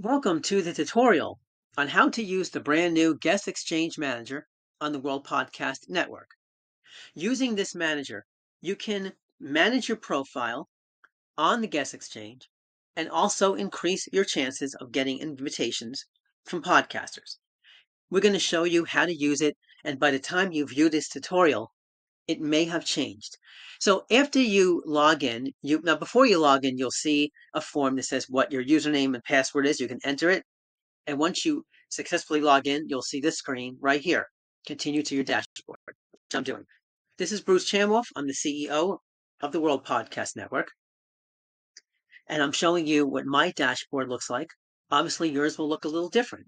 Welcome to the tutorial on how to use the brand new Guest Exchange Manager on the World Podcast Network. Using this manager, you can manage your profile on the Guest Exchange and also increase your chances of getting invitations from podcasters. We're going to show you how to use it, and by the time you view this tutorial, it may have changed. So after you log in, before you log in, you'll see a form that says what your username and password is. You can enter it. And once you successfully log in, you'll see this screen right here. Continue to your dashboard, which I'm doing. This is Bruce Chamoff. I'm the CEO of the World Podcast Network. And I'm showing you what my dashboard looks like. Obviously, yours will look a little different.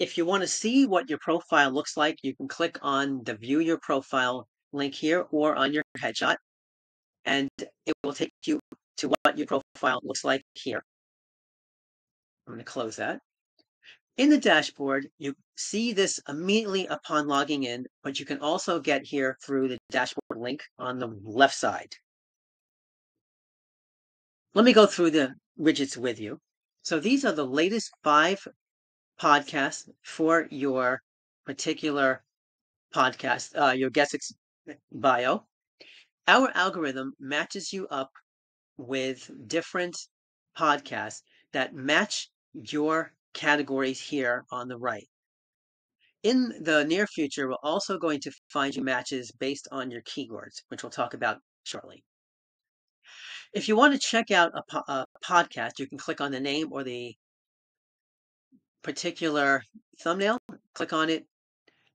If you want to see what your profile looks like, you can click on the View Your Profile link here or on your headshot, and it will take you to what your profile looks like here. I'm going to close that. In the dashboard, you see this immediately upon logging in, but you can also get here through the dashboard link on the left side. Let me go through the widgets with you. So these are the latest 5 podcasts for your particular podcast, your guest bio. Our algorithm matches you up with different podcasts that match your categories here on the right. In the near future, we're also going to find you matches based on your keywords, which we'll talk about shortly. If you want to check out a podcast, you can click on the name or the particular thumbnail, click on it,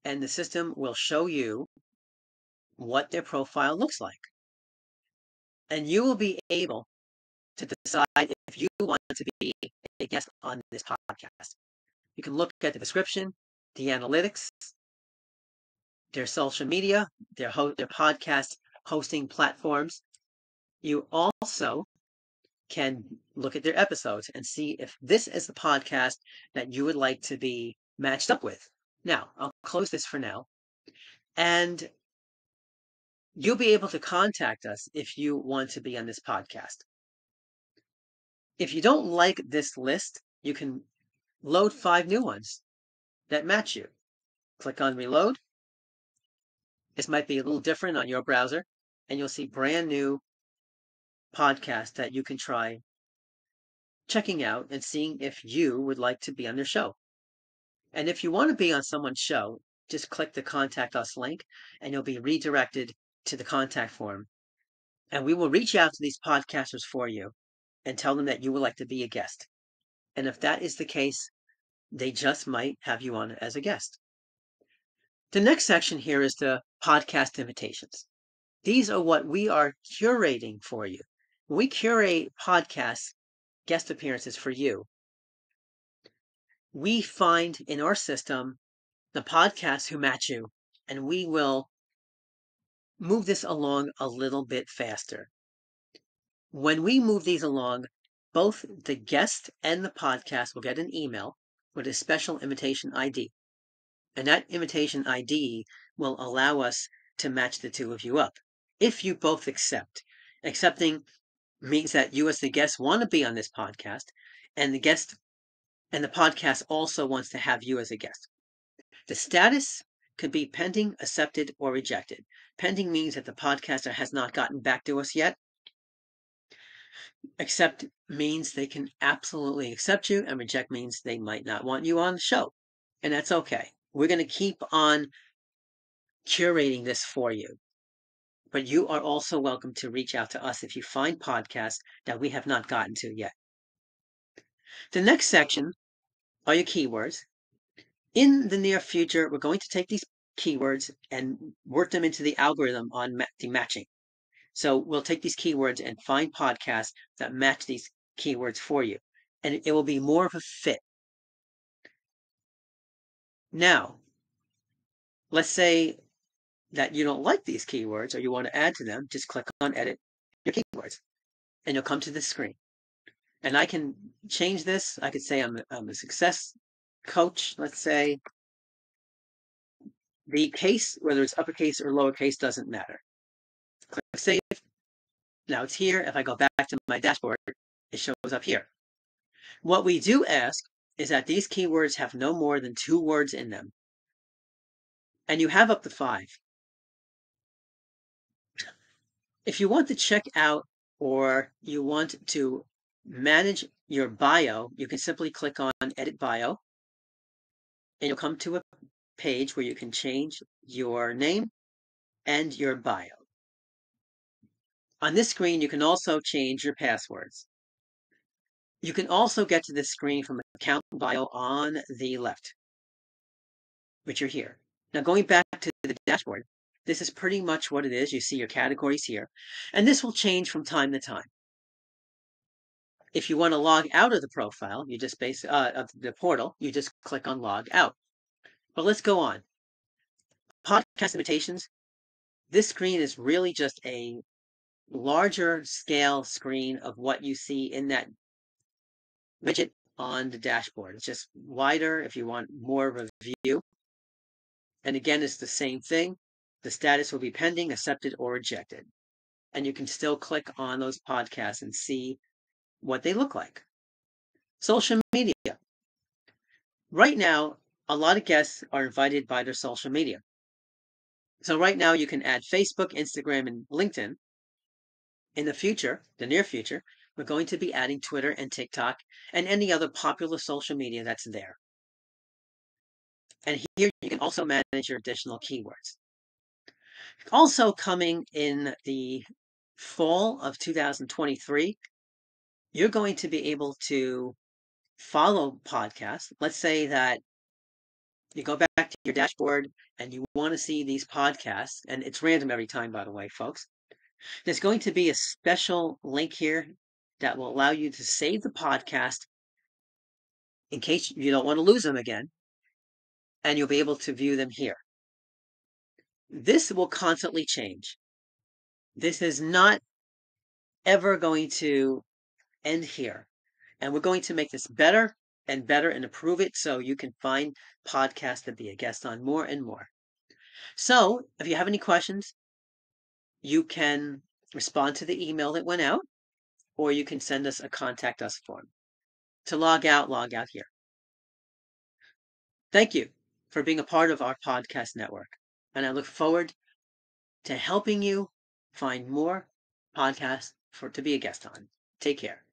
and the system will show you what their profile looks like. And you will be able to decide if you want to be a guest on this podcast. You can look at the description, the analytics, their social media, their podcast hosting platforms. You also can look at their episodes and see if this is the podcast that you would like to be matched up with. Now, I'll close this for now. And you'll be able to contact us if you want to be on this podcast. If you don't like this list, you can load 5 new ones that match you. Click on Reload. This might be a little different on your browser, and you'll see brand new podcasts that you can try checking out and seeing if you would like to be on their show. And if you want to be on someone's show, just click the Contact Us link, and you'll be redirected to the contact form, and we will reach out to these podcasters for you and tell them that you would like to be a guest. And if that is the case, they just might have you on as a guest. The next section here is the podcast invitations. These are what we are curating for you. We curate podcasts, guest appearances for you. We find in our system the podcasts who match you, and we will move this along a little bit faster. When we move these along, both the guest and the podcast will get an email with a special invitation ID. And that invitation ID will allow us to match the two of you up. If you both accept. Accepting means that you as the guest want to be on this podcast, and the guest and the podcast also wants to have you as a guest. The status could be pending, accepted, or rejected. Pending means that the podcaster has not gotten back to us yet. Accept means they can absolutely accept you, and reject means they might not want you on the show. And that's okay. We're going to keep on curating this for you. But you are also welcome to reach out to us if you find podcasts that we have not gotten to yet. The next section are your keywords. In the near future, we're going to take these keywords and work them into the algorithm on the matching. So we'll take these keywords and find podcasts that match these keywords for you, and it will be more of a fit. Now, let's say that you don't like these keywords or you want to add to them. Just click on Edit Your Keywords, and you'll come to this screen. And I can change this. I could say I'm a success coach, let's say. The case, whether it's uppercase or lowercase, doesn't matter. Click Save. Now it's here. If I go back to my dashboard, it shows up here. What we do ask is that these keywords have no more than 2 words in them. And you have up to 5. If you want to check out or you want to manage your bio, you can simply click on Edit Bio, and you'll come to a page where you can change your name and your bio. On this screen, you can also change your passwords. You can also get to this screen from Account Bio on the left, which you're here. Now going back to the dashboard, this is pretty much what it is. You see your categories here, and this will change from time to time. If you want to log out of the profile, you just of the portal, you just click on Log Out. But let's go on. Podcast invitations. This screen is really just a larger scale screen of what you see in that widget on the dashboard. It's just wider if you want more of a view. And again, it's the same thing. The status will be pending, accepted, or rejected. And you can still click on those podcasts and see what they look like. Social media. Right now, a lot of guests are invited by their social media. So right now, you can add Facebook, Instagram, and LinkedIn. In the future, the near future, we're going to be adding Twitter and TikTok and any other popular social media that's there. And here you can also manage your additional keywords. Also coming in the fall of 2023, you're going to be able to follow podcasts. Let's say that you go back to your dashboard and you want to see these podcasts, and it's random every time, by the way, folks. There's going to be a special link here that will allow you to save the podcast in case you don't want to lose them again, and you'll be able to view them here. This will constantly change. This is not ever going to end here. And we're going to make this better and better and improve it so you can find podcasts to be a guest on more and more. So if you have any questions, you can respond to the email that went out, or you can send us a contact us form. To log out here. Thank you for being a part of our podcast network. And I look forward to helping you find more podcasts to be a guest on. Take care.